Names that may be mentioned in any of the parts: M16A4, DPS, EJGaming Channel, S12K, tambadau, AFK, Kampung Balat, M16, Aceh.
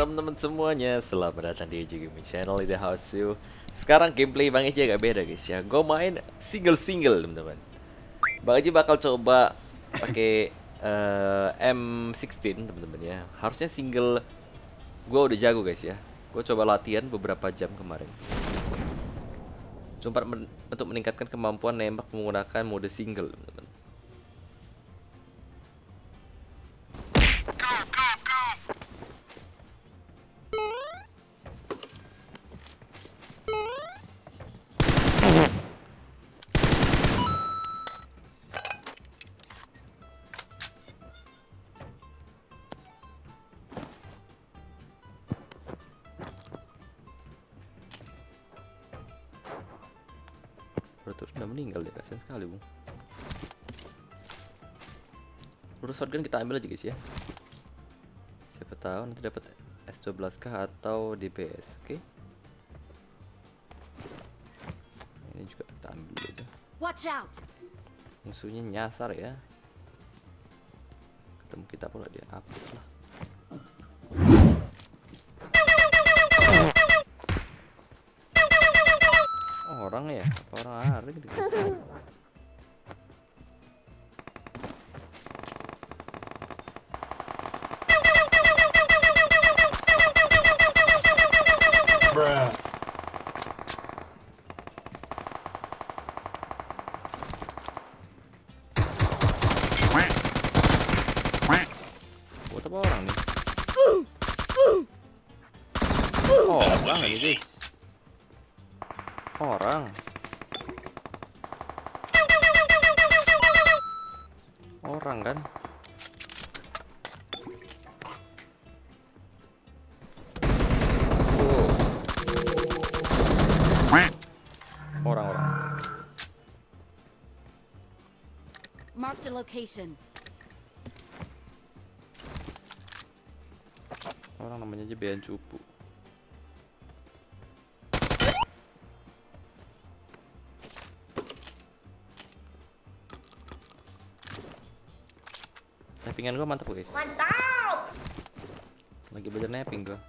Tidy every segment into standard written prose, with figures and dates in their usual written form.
teman-teman semuanya, selamat datang di EJGaming Channel. Itu house you. Sekarang gameplay Bang EJ agak beda guys ya. Gue main single teman-teman. Bang EJ bakal coba pakai M16 teman-teman ya. Harusnya single gue udah jago guys ya. Gue coba latihan beberapa jam kemarin. Cuma untuk meningkatkan kemampuan nembak menggunakan mode single teman-teman. Terus udah meninggal ya, kasihan sekali bung. Lurus shotgun kita ambil aja guys ya. Siapa tahu nanti dapat S12K atau DPS, oke? Okay? Ini juga kita ambil aja. Watch out. Musuhnya nyasar ya. Ketemu kita pula dia hapus lah. Orang ya, orang hari gitu. Buat apa orang nih? Oh, orang ini. Orang, orang kan? Orang-orang. Mark the location. Orang namanya aja bean cupu. Nappingan gue mantep guys. Mantap. Lagi belajar napping gue.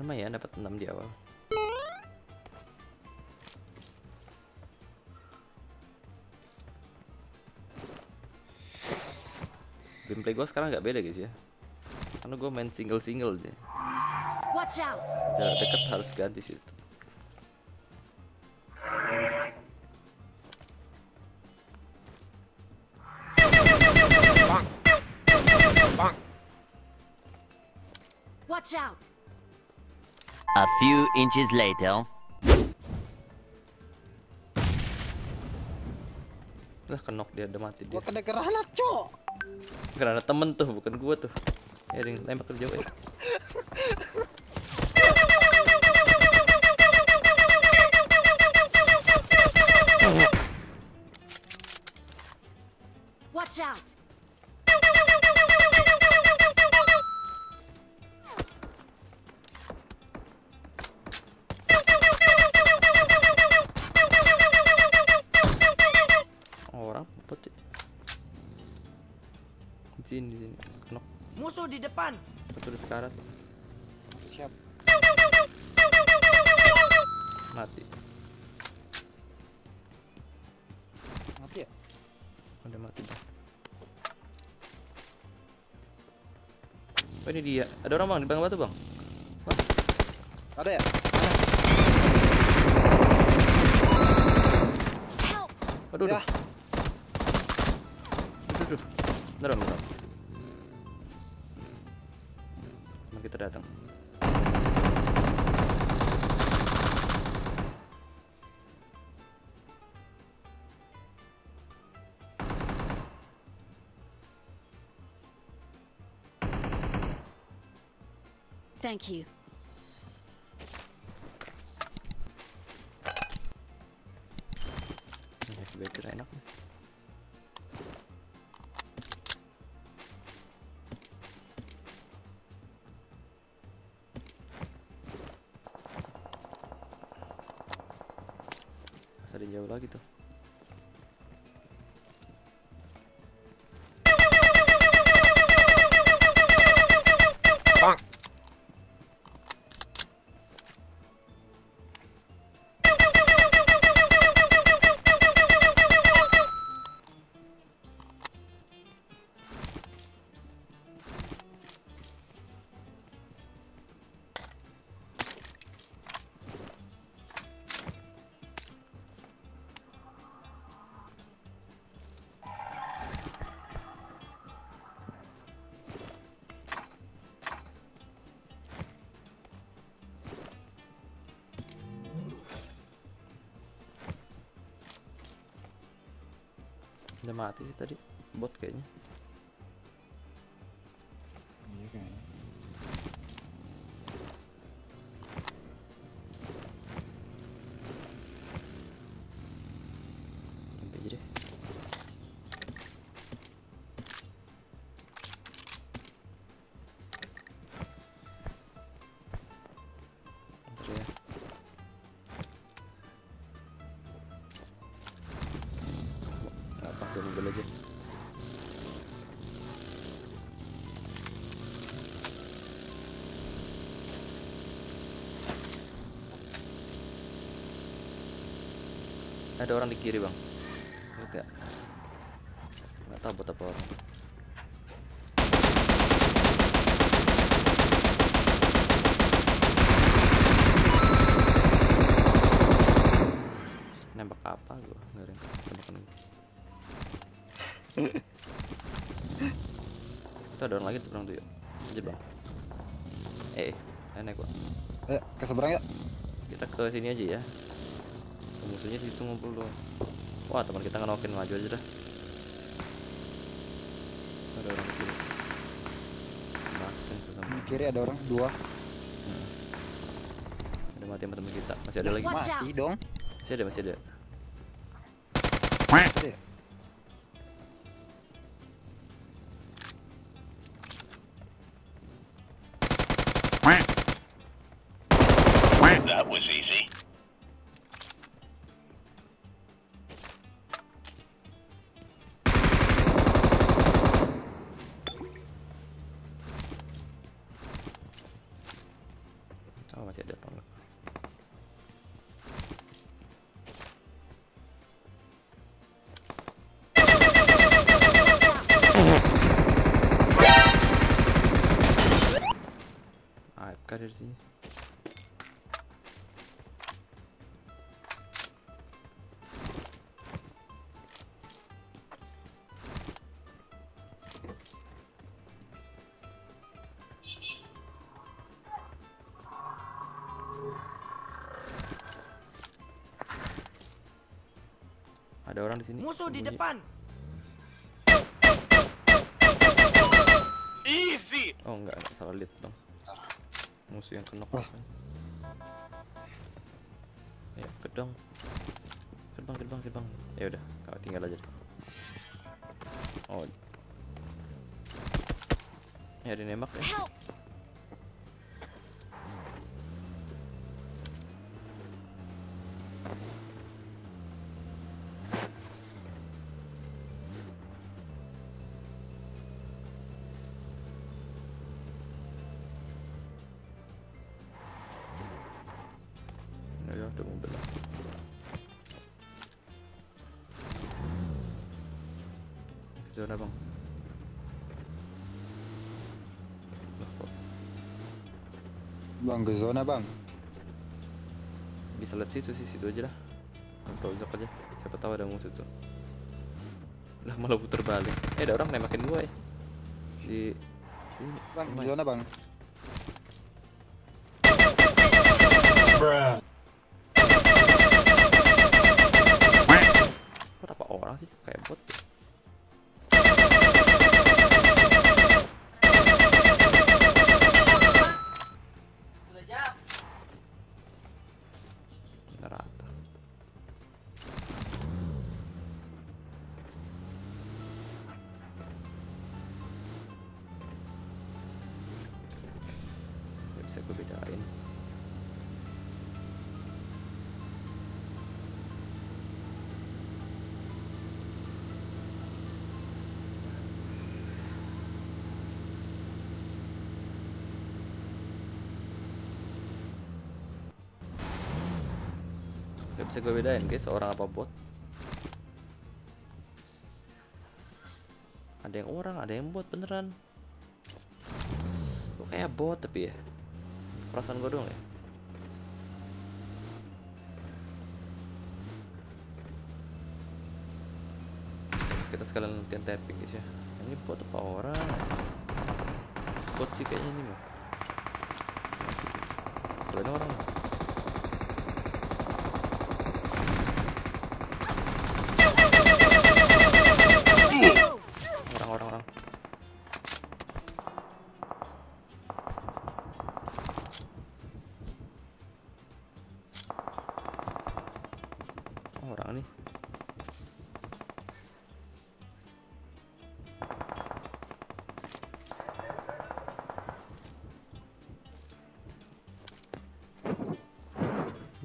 Lumayan dapat 6 di awal. Gameplay gue sekarang agak beda guys ya. Karena gue main single aja. Watch out. Jarak dekat harus ganti situ. Bang. Watch out. A few inches later. Lah kenok dia udah mati dia. Gua kena granat, cok. Granat temen tuh, bukan gua tuh. Ya ring lempar jauh ya. Watch out. Orang putih. Di sini. Knock. Musuh di depan. Betul sekarat. Siap. Mati ya? Udah mati dah. Ini dia. Ada orang bang di bang batu bang. Wah. Ada ya? Aduh. Ya. Aduh. Beneran. Mari kita datang. Thank you. Enak. makin jauh lagi tuh. Udah mati sih tadi bot kayaknya. Iya kayaknya. Sampai aja deh. Bentar ya. Pakai mobil aja. Ada orang di kiri bang, lihat ya. Nggak tahu buat apa orang. Nembak apa gua? Nggak ada tembakan. Itu ada orang lagi di seberang tuh yuk. Lanjut bang. Naik bang. Ke seberang yuk. Kita ke sini aja ya. Musuhnya situ ngumpul dong. Wah teman kita ngenokin, maju aja dah. Ada orang di kiri. Di kiri ada orang dua. Ada mati sama teman kita. Masih ada lagi. Mati dong. Masih ada. That was easy. Oh, masih ada apa? AFK dari sini. Ada orang di sini. Musuh di depan. Easy. Oh enggak, salah lihat dong. Musuh yang kena kan. Ya, gedong. Gerbang. Ya udah, kau tinggal aja. Oh. Ya ada nembak ya. Ada mobil. Ke zona bang. Ke zona bang. Bisa lihat situ aja lah. Browser aja. Siapa tahu ada musuh tuh. Lah malah putar balik. Ada orang nembakin gue. Di sini. Bang, ke zona bang. Bruh. Sih, kayak bot. Rata. Gak bisa gue bedain. bisa gue bedain guys, orang apa bot. Ada yang orang, ada yang bot beneran. Kok kayak bot tapi ya, perasaan gue doang ya. Kita sekalian latihan tapping guys ya. Ini bot apa orang? Bot sih kayaknya ini mah. Tuh ada orang. Orang-orang. Oh, orang nih.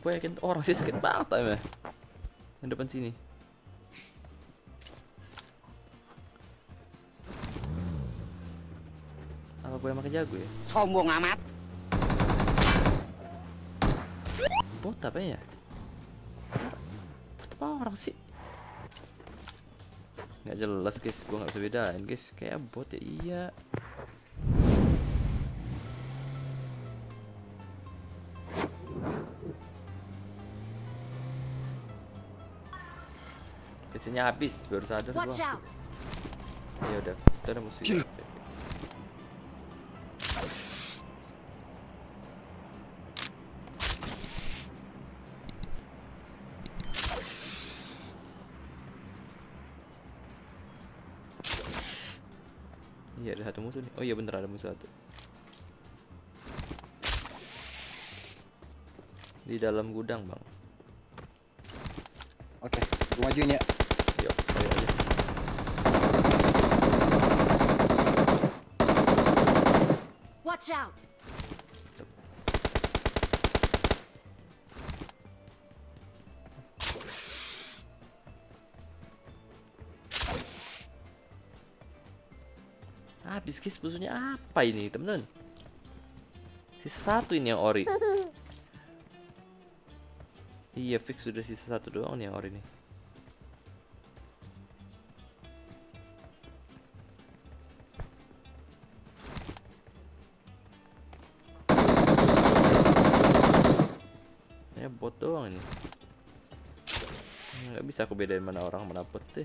Gue yakin orang sih sakit banget ya. Yang depan sini. Apa gue emang kejago ya? Sombong amat. Bot apa ya? Bot apa orang sih? Nggak jelas guys, gue nggak bisa bedain guys. Kayak bot ya iya. Isinya habis, baru sadar gua. Ya udah, kita ada musuh. Iya ada satu musuh nih. Oh iya bener ada musuh satu. Di dalam gudang bang. Oke, gua majuin ya. Watch out. Habis guys, musuhnya apa ini temen-temen? Sisa satu ini yang ori. Iya fix sudah sisa satu doang nih yang ori nih. Bot doang ini, nggak bisa aku bedain mana orang mana bot deh.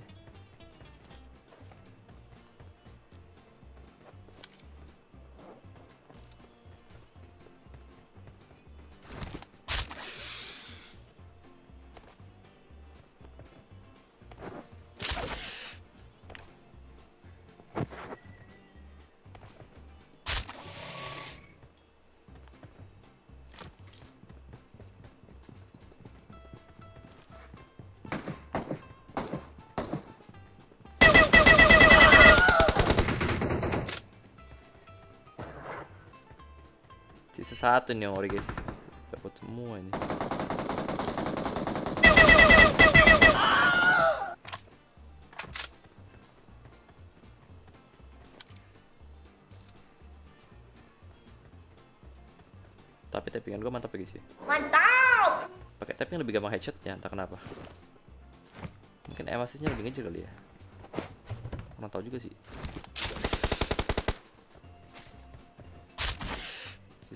Satu nih orang guys, dapat semua ini. Tapi tappingan gue mantap guys sih. Mantap. Pakai tapping lebih gampang headshotnya, entah kenapa. Mungkin M16-nya lebih ngejir kali ya. Kurang tahu juga sih.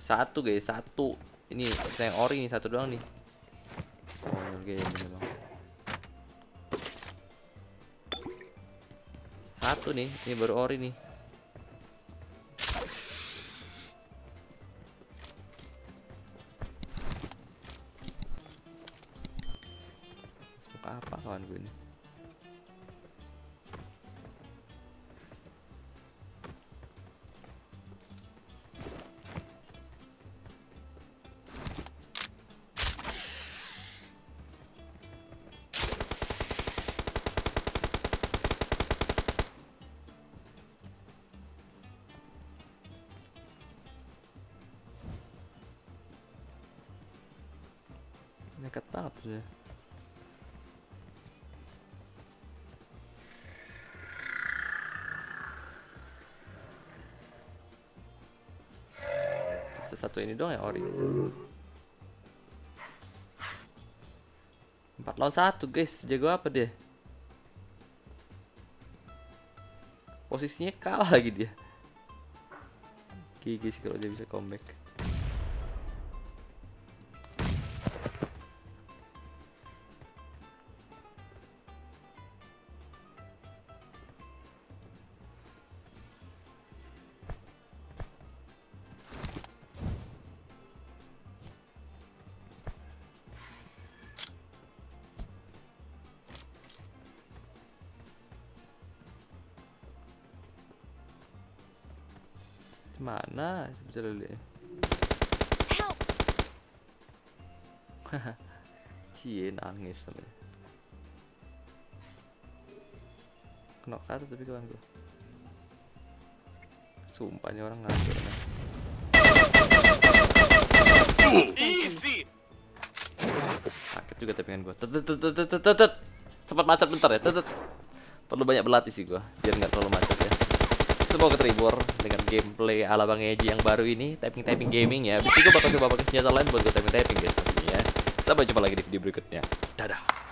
Satu guys, satu. Ini sayang ori nih, satu doang nih. Oh, guys, satu nih, ini baru ori nih. Semoga apa kawan gue ini? Nekat banget sih. Satu ini doang ya ori. 4 lawan 1, guys. Jago apa dia? Posisinya kalah lagi dia. Oke guys, kalau dia bisa comeback. Mana sebetulnya dulu ya. Cie nangis sampe kena kata, tapi kawan gue sumpah ini orang ngatur. Easy sakit juga tapi kan gue sempat macet bentar ya. Perlu banyak berlatih sih gue biar nggak terlalu macet ya. Semoga terhibur dengan gameplay ala Bang Eji yang baru ini, typing-typing gaming ya. Abis itu gue bakal coba pakai senjata lain buat gue typing-typing guys tentunya. Sampai jumpa lagi di video berikutnya. Dadah.